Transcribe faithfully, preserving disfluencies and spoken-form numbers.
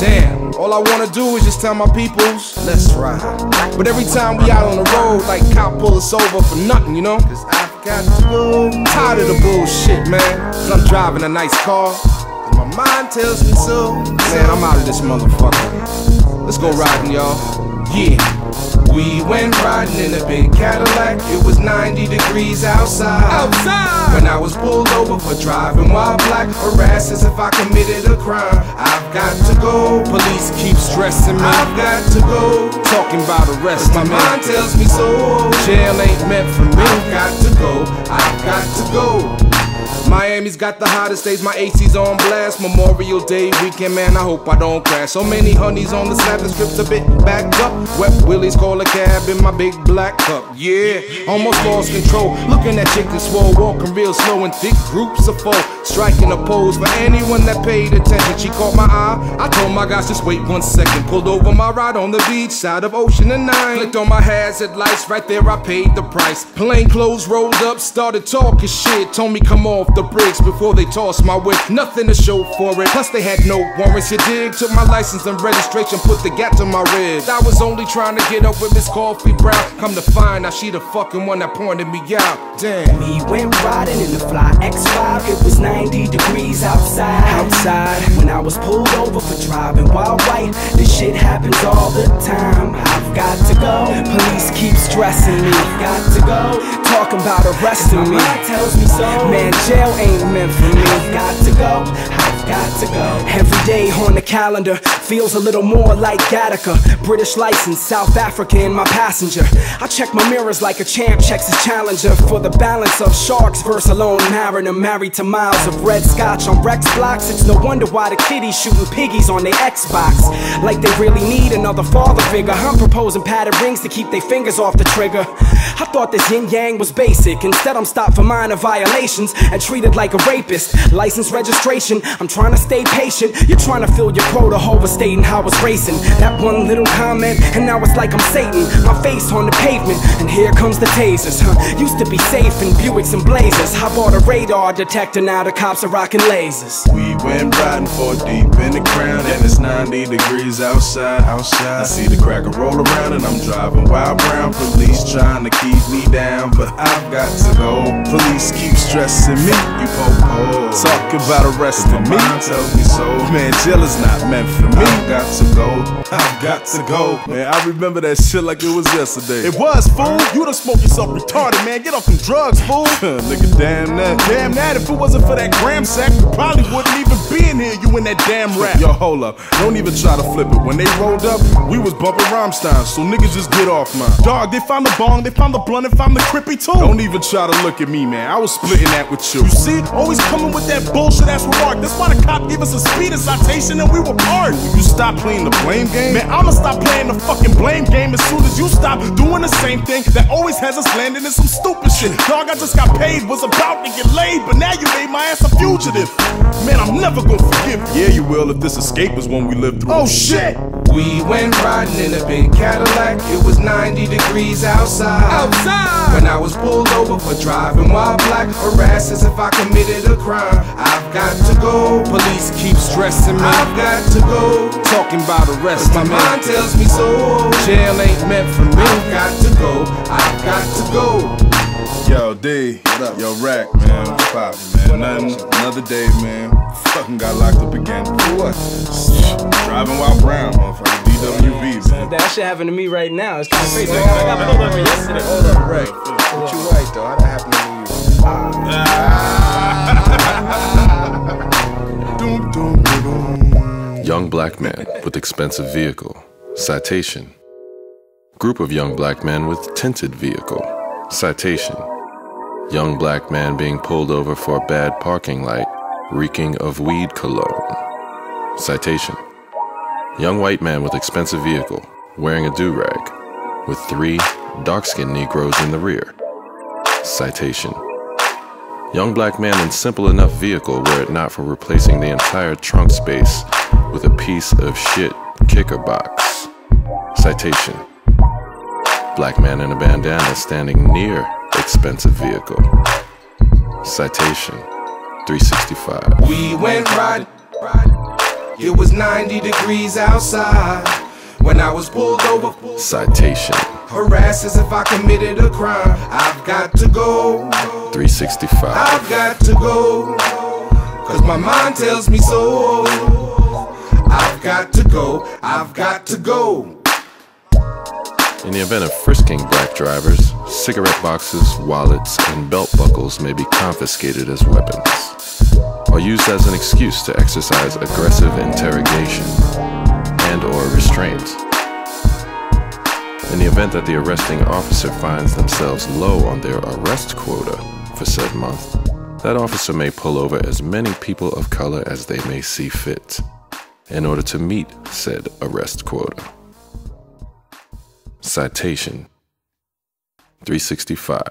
Damn, all I wanna do is just tell my peoples, let's ride. But every time we out on the road, like cop pull us over for nothing, you know? Cause I've got blue. Tired of the bullshit, man. Cause I'm driving a nice car, and my mind tells me so. Man, I'm out of this motherfucker. Let's go riding, y'all. Yeah. We went riding in a big Cadillac. It was ninety degrees outside. Outside. When I was pulled over for driving while black, harassed as if I committed a crime. I've got to go. Police keep stressing me. I've got to go. Talking about arrest. My mind tells me so. Jail ain't meant for me. I've got to go. I've got to go. Miami's got the hottest days, my A C's on blast. Memorial Day weekend, man, I hope I don't crash. So many honeys on the slab, the strip's a bit backed up. Wet willies call a cab in my big black cup, yeah. Almost lost control, looking at chick that swole, walking real slow in thick groups of four. Striking a pose for anyone that paid attention. She caught my eye, I told my guys just wait one second. Pulled over my ride on the beach, side of Ocean and Nine. Clicked on my hazard lights, right there I paid the price. Plain clothes rolled up, started talking shit. Told me come off the brakes before they tossed my whip. Nothing to show for it, plus they had no warrants. You dig? Took my license and registration, put the gap to my ribs. I was only trying to get up with Miss Coffee Brown. Come to find out she the fucking one that pointed me out. Damn. We went riding in the fly X five. It was ninety degrees outside. Outside. When I was pulled over for driving while white. This shit happens all the time. I've got to go. Police keep stressing me. I've got to go. Talking about arresting me. My mind tells me so. Man, jail ain't meant for me. I've got to go. I've got to go. Every day on the calendar feels a little more like Gattaca. British license, South Africa in my passenger. I check my mirrors like a champ checks his challenger for the balance of sharks versus a lone mariner married to miles of red scotch on Rex blocks. It's no wonder why the kiddies shooting piggies on their Xbox. Like they really need another father figure. I'm proposing padded rings to keep their fingers off the trigger. I thought this yin yang was basic. Instead I'm stopped for minor violations and treated like a rapist. License registration, I'm trying to stay patient. You're trying to fill your quota, overstating how I was racing. That one little comment and now it's like I'm Satan. My face on the pavement and here comes the tasers, huh? Used to be safe in Buicks and Blazers. I bought a radar detector, now the cops are rocking lasers. We went riding four deep in the ground and it's ninety degrees outside, outside. I see the cracker roll around and I'm driving wild brown. Police trying to keep me down, but I've got to go. Police keep stressing me. You po-po. Talk about arresting me. Tell me so. Man, jail is not meant for me. I've got to go. I've got to go. Man, I remember that shit like it was yesterday. It was, fool. You done smoked yourself retarded, man. Get off them drugs, fool. Nigga, damn that. Damn that. If it wasn't for that gram sack, we probably wouldn't even be in here. You in that damn rap. Yo, hold up. Don't even try to flip it. When they rolled up, we was bumping Rammstein. So niggas just get off mine. Dog, they found the bong, they found the blunt, and found the crib. Don't even try to look at me, man. I was splitting that with you. You see, always coming with that bullshit ass remark. That's why the cop gave us a speeding citation and we were pardoned. You stop playing the blame game? Man, I'ma stop playing the fucking blame game as soon as you stop doing the same thing that always has us landing in some stupid shit. Dog, I just got paid, was about to get laid, but now you made my ass a fugitive. Man, I'm never gonna forgive you. Yeah, you will if this escape is one we live through. Oh shit! We went riding in a big Cadillac. It was ninety degrees outside. Outside. When I was pulled over for driving while black, harassed as if I committed a crime. I've got to go. Police keep stressing me. I've got to go. Talking about arrest. My mind tells me so. Jail ain't meant for me. I've got to go. I've got to go. Yo, D. What up? Yo, Rack, man. What's poppin', man? Nothing. Another day, man. Fucking got locked up again. For what? Driving while brown, motherfucker. D W B, man. That shit happened to me right now. It's kind of crazy. I got pulled over yesterday. Hold up, Rack. But you right, though. How that happened to you? Ah. Doom, doom, doom. Young black man with expensive vehicle. Citation. Group of young black men with tinted vehicle. Citation. Young black man being pulled over for a bad parking light, reeking of weed cologne. Citation. Young white man with expensive vehicle, wearing a do-rag, with three dark-skinned Negroes in the rear. Citation. Young black man in simple enough vehicle were it not for replacing the entire trunk space with a piece of shit kicker box. Citation. Black man in a bandana standing near expensive vehicle. Citation. three sixty-five. We went riding. It was ninety degrees outside when I was pulled over. Citation. Harassed as if I committed a crime. I've got to go. three sixty-five. I've got to go, 'cause my mind tells me so. I've got to go. I've got to go. In the event of frisking black drivers, cigarette boxes, wallets, and belt buckles may be confiscated as weapons, or used as an excuse to exercise aggressive interrogation and or restraint. In the event that the arresting officer finds themselves low on their arrest quota for said month, that officer may pull over as many people of color as they may see fit in order to meet said arrest quota. Citation three sixty-five.